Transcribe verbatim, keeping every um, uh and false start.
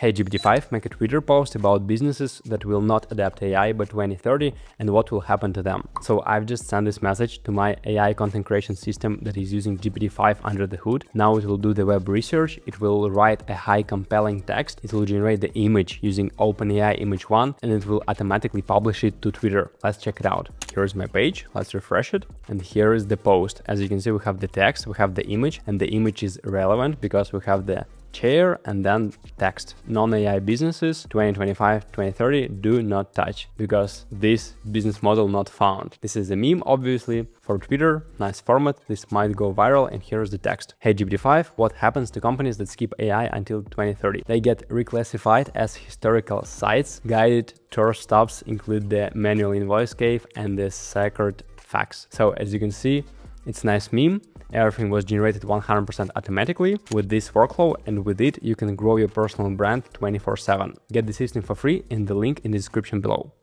Hey G P T five, make a Twitter post about businesses that will not adapt A I by twenty thirty and what will happen to them. So I've just sent this message to my A I content creation system that is using G P T five under the hood. Now it will do the web research, it will write a high compelling text, it will generate the image using OpenAI image one, and it will automatically publish it to Twitter. Let's check it out. Here's my page, let's refresh it, and here is the post. As you can see, we have the text, we have the image, and the image is relevant because we have the chair and then text. Non-A I businesses twenty twenty-five to twenty thirty do not touch, because this business model not found. This is a meme, obviously, for Twitter. Nice format, this might go viral, and here's the text. Hey G P T five, what happens to companies that skip A I until twenty thirty? They get reclassified as historical sites. Guided tour stops include the manual invoice cave and the sacred fax. So as you can see, it's a nice meme. Everything was generated one hundred percent automatically. With this workflow and with it, you can grow your personal brand twenty-four seven. Get the system for free in the link in the description below.